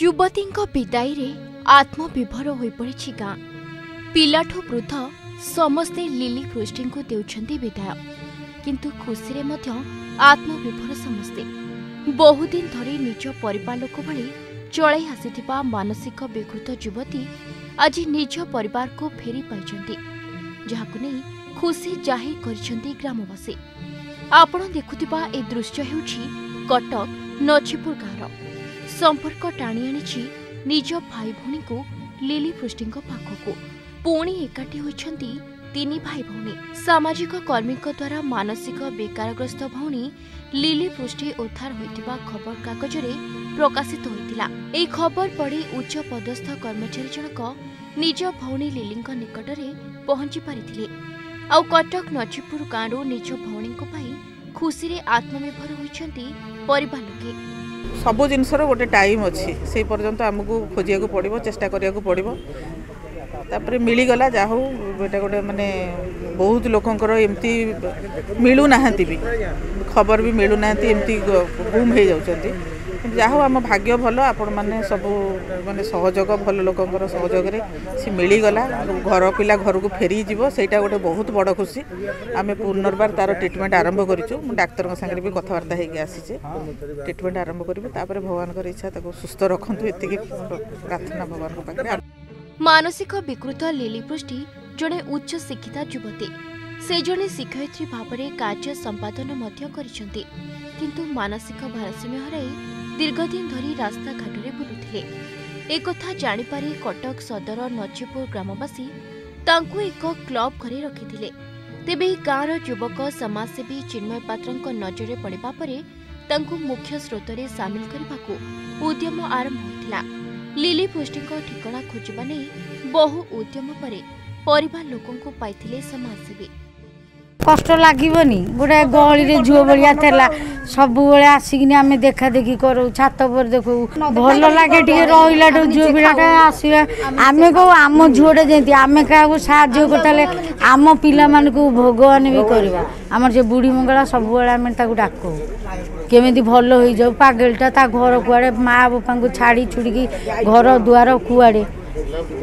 युवती विदाई रे आत्मविभोर हो पड़ी गाँ। पिलाठू वृद्ध समस्ते लिली पृष्टि को देउछंती विदाय, किंतु खुशी रे मध्य आत्मविभोर समस्ते। बहुदिन धरी निज परिवार लोक भली चलई आसीथिबा मानसिक विकृत युवती आज निज परिवार को फेरी पाइछंती, जाहाकु नै खुशी जाहिर करछंती ग्रामवासी। आपण देखुथिबा ए दृश्य हेउछि कटक नछिपुर गाँव। संपर्क टाणी आनी निज भाई भौणी को लिली पृष्टि पाखक पुणी एकाठी होती तीन भाई भौणी। सामाजिक कर्मी द्वारा मानसिक बेकारग्रस्त भौणी लिली पृष्टि उद्धार होता खबर कागज प्रकाशित होता। यह खबर पढ़ी उच्च पदस्थ कर्मचारी जनक निज भौणी लिली निकट में पहुंची पारिथिले। आउ कटक नजीपुर गाँव निज भौणी पाई खुशी आत्मनिर्भर होती परिवार लोके। सबु जिनसर गोटे टाइम अच्छी से पर्यंत आमको खोजा पड़ो, चेष्टा करा पड़ो। तापर मिलगला जा हो बेटा गोटे माने बहुत लोकंर एमती मिलूना भी, खबर भी मिलूना एमती गुम हो जाती। जा हो आम भाग्य भल, आपण मैंने सबू माने सहयोग भल लोकंर सहयोग से मिलगला। घर पिला घर को फेरी जीव सेटा गोटे बहुत बड़ खुशी। आम पुनर्बार तार ट्रिटमेंट आरंभ करूँ। डाक्तर सागर भी कथबार्ता होगी, ट्रिटमेंट आरंभ करूँ। तापर भगवान इच्छा सुस्थ रखु ये प्रार्थना भगवान पाखे। मानसिक विकृत लिली पृष्टि जड़े उच्च शिक्षिता युवती, से जड़े शिक्षयित्री भाव में कार्य संपादन किंतु मानसिक भारसाम्य हराई दीर्घदिन धरी रास्ताघाट में बुलुते। एक जापारी कटक सदर नजीपुर ग्रामवासी तांकु एक क्लब घरे रखी। तेब गाँवर युवक समाजसेवी चिन्मय पात्र नजर पड़ा पर मुख्य स्रोत में सामिल करने उद्यम आरंभ होता। लिली पृष्टि ठिकना खोजा नहीं बहु उद्यम पर परिवार लोक पाई समाजसेवी। कष्ट लगभग गोटे गहली झुओ भाला सब आसिक आम देखा देखी करू, छात पर देखू भल लगे रहा झुओ भाटा आस। आम कहू आम झुओटे जमी आम क्या साज्य करते आम पिला भगवान भी करवा। आम से बुढ़ी मंगला सब आम डाक केमी भल हो जाऊ। पगलटा ता घर कड़े माँ बापा को छाड़ी छुड़ी घर दुआर कड़े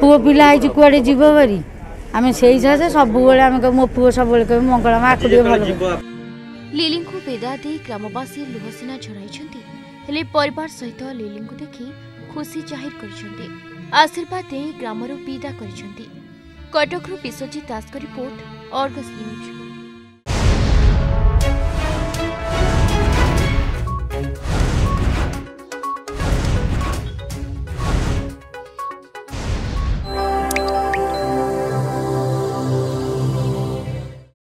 पुओ पिला कड़े जीव बारी आमे सही से सब मो पुओ सब मंगला माँ भल। लिली को बेदा दे ग्रामवासी लुहसिना झड़ाई परिवार सहित लिली को देखी खुशी जाहिर कर आशीर्वाद दे ग्रामर विदा कर। कटकरू विश्वजीत दास रिपोर्ट।